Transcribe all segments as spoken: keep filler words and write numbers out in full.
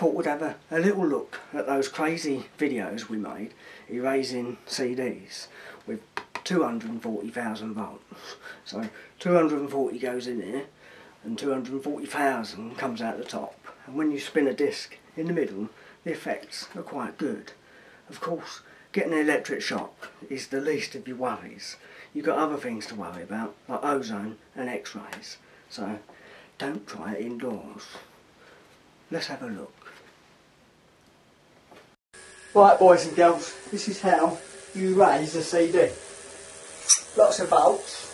thought we'd have a, a little look at those crazy videos we made erasing C Ds with two hundred forty thousand volts. So two hundred forty goes in there and two hundred forty thousand comes out the top, and when you spin a disc in the middle the effects are quite good. Of course, getting an electric shock is the least of your worries. You've got other things to worry about, like ozone and x-rays, so don't try it indoors. Let's have a look. Right, boys and girls, this is how you raise a C D. Lots of volts.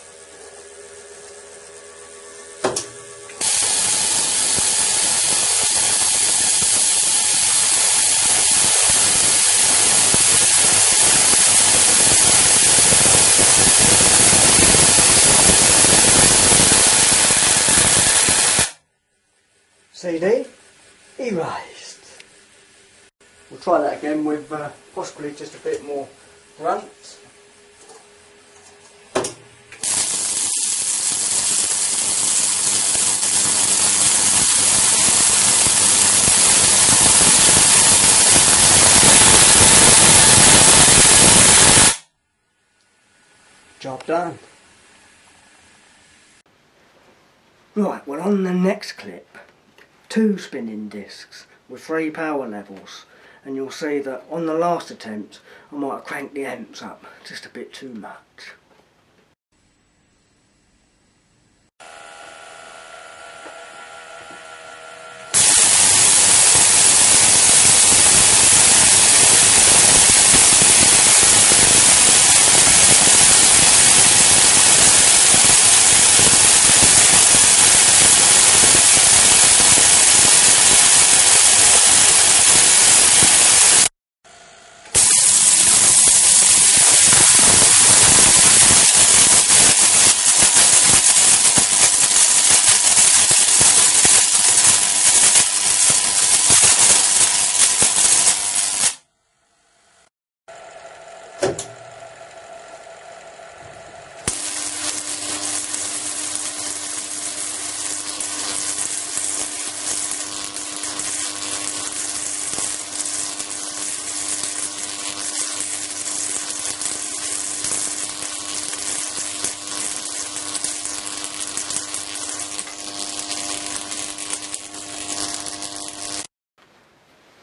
C D erased. We'll try that again with uh, possibly just a bit more grunt. Job done. Right, well, on the next clip, two spinning discs with three power levels, and you'll see that on the last attempt I might have cranked the amps up just a bit too much.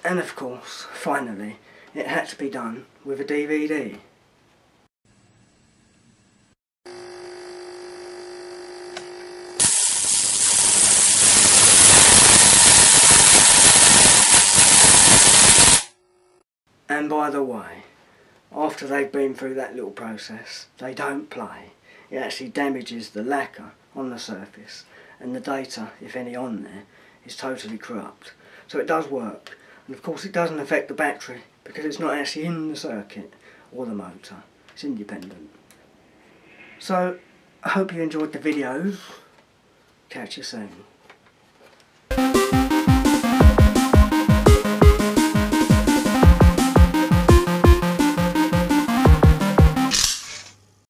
And of course, finally, it had to be done with a D V D. And by the way, after they've been through that little process, they don't play. It actually damages the lacquer on the surface, and the data, if any on there, is totally corrupt. So it does work. And of course it doesn't affect the battery because it's not actually in the circuit or the motor. It's independent. So I hope you enjoyed the videos. Catch you soon.